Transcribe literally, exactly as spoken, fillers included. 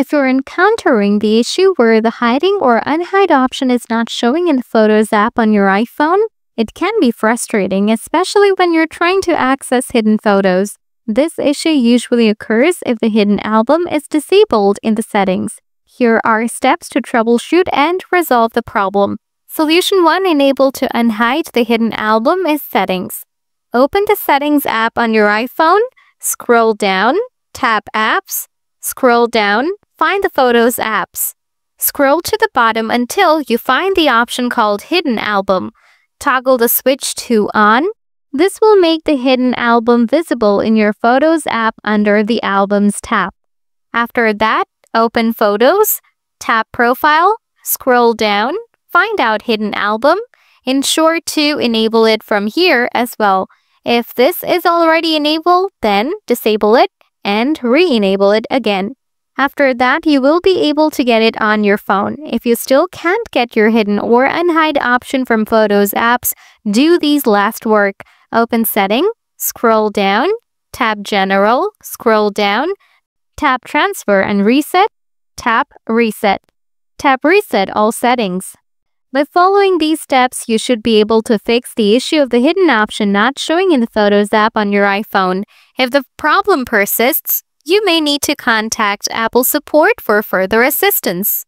If you're encountering the issue where the hiding or unhide option is not showing in the Photos app on your iPhone, it can be frustrating, especially when you're trying to access hidden photos. This issue usually occurs if the hidden album is disabled in the settings. Here are steps to troubleshoot and resolve the problem. Solution one. Enable to unhide the hidden album is Settings. Open the Settings app on your iPhone, scroll down, tap Apps, scroll down, find the Photos apps. Scroll to the bottom until you find the option called Hidden Album. Toggle the switch to On. This will make the hidden album visible in your Photos app under the Albums tab. After that, open Photos, tap Profile, scroll down, find out Hidden Album. Ensure to enable it from here as well. If this is already enabled, then disable it and re-enable it again. After that, you will be able to get it on your phone. If you still can't get your hidden or unhide option from Photos apps, do these last work. Open Setting, scroll down, tap General, scroll down, tap Transfer and Reset, tap Reset. Tap Reset all settings. By following these steps, you should be able to fix the issue of the hidden option not showing in the Photos app on your iPhone. If the problem persists, you may need to contact Apple support for further assistance.